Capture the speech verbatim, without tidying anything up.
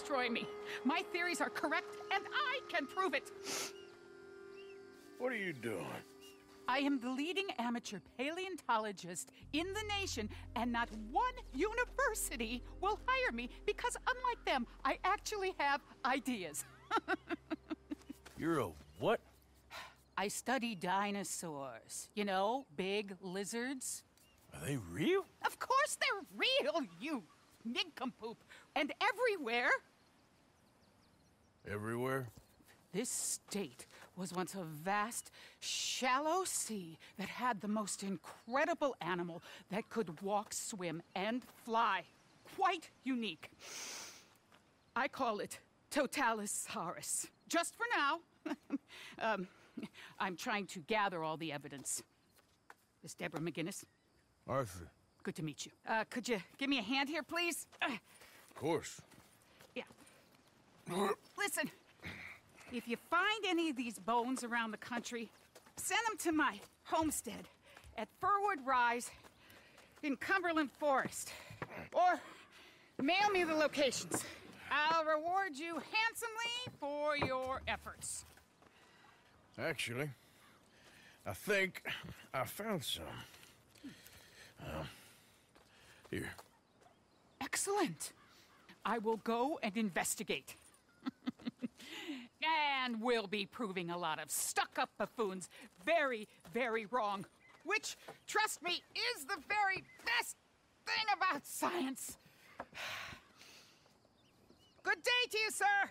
destroy me. My theories are correct, and I can prove it. What are you doing? I am the leading amateur paleontologist in the nation, and not one university will hire me because, unlike them, I actually have ideas. You're a what? I study dinosaurs. You know, big lizards. Are they real? Of course they're real, you nincompoop. And everywhere. Everywhere? This state was once a vast, shallow sea that had the most incredible animal that could walk, swim, and fly. Quite unique. I call it Totalisaurus. Just for now. um, I'm trying to gather all the evidence. Miss Deborah McGinnis? Arthur. Good to meet you. Uh, could you give me a hand here, please? Uh, of course. Yeah. Listen, if you find any of these bones around the country, send them to my homestead at Firwood Rise in Cumberland Forest. Or mail me the locations. I'll reward you handsomely for your efforts. Actually, I think I found some. Um, here. Excellent. I will go and investigate. And we'll be proving a lot of stuck-up buffoons very, very wrong. Which, trust me, is the very best thing about science. Good day to you, sir.